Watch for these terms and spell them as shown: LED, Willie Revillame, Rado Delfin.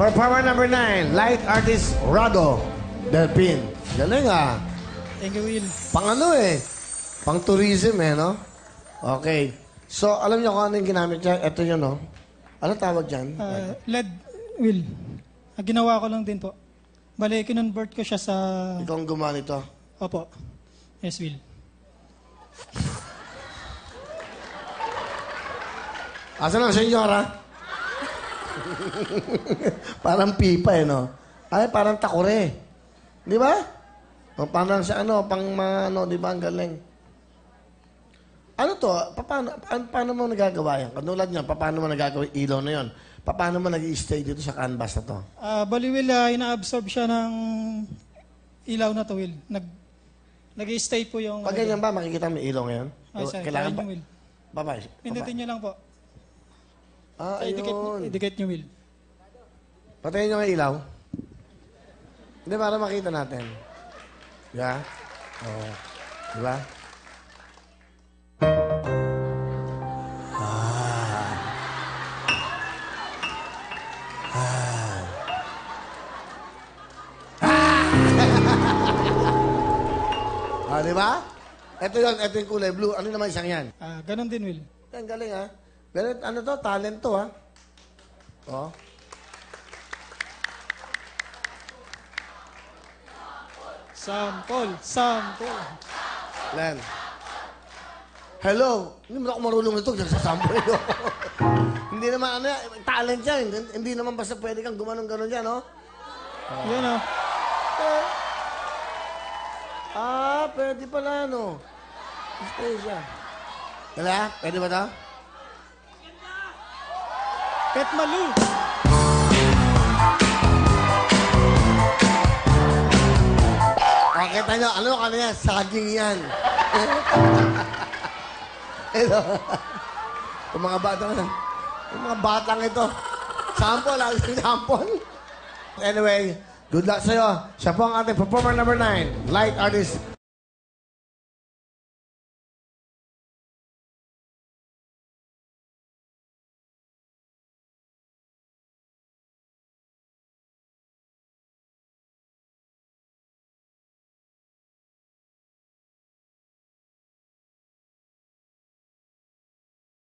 Performer number 9, light artist Rado Delfin. Galing ah. Thank you, Will. Pang ano eh. Pang tourism eh, no? Okay. So, alam niyo kung ano yung ginamit niya? Ito yun, no? Ano tawag dyan? LED, Will. Ginawa ko lang din po. Bale, kinonvert ko siya sa... Ikaw ang gumawa nito? Opo. Yes, Will. Asa na, senyora? Parang pipa eh, no? Ay, parang takore. Di ba? O parang sa ano, pang ano, di ba? Ang galing. Ano to? Paano mo nagagawa yan? Kanulad niya, paano mo nagagawa yung ilaw na yun? Paano mo nag-i-stay dito sa canvas na to? Baliwil, ina-absorb siya ng ilaw na to, Will. Nag-i-stay po yung... Pag ganyan ba, makikita mo yung ilaw ngayon? Ay, sorry. Kailangan pa... Bye-bye. Pindutin niyo lang po. Ah, ayun. Idikit nyo, Will. Patayin nyo ang ilaw. Hindi, para makita natin. Yeah? Oo. Diba? Ah. Ah. Ah. Ah, diba? Ito yun, ito yung kulay blue. Ano naman isang yan? Ah, ganun din, Will. Ang galing, ha? Pero ano to? Talent to, ha? O. Sample! Sample! Len. Hello! Hindi mo na ako marunong nito. Nagsasample ko. Hindi naman, ano yan? Talent yan. Hindi naman basta pwede kang gumanong-ganon yan, no? Yan, o. Ah, pwede pala, no? Stay siya. Wala? Pwede ba ito? Pet Malu. Pakita nyo, ano ka na yan? Saging yan. Ito. Yung mga bata na. Yung mga batang ito. Sample, ang isang sample. Anyway, good luck sa'yo. Siya po ang ating performer number 9, light artist